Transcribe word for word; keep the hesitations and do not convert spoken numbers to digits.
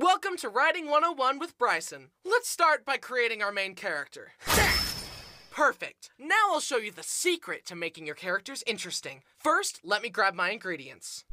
Welcome to Writing one oh one with Bryson. Let's start by creating our main character. Perfect. Now I'll show you the secret to making your characters interesting. First, let me grab my ingredients.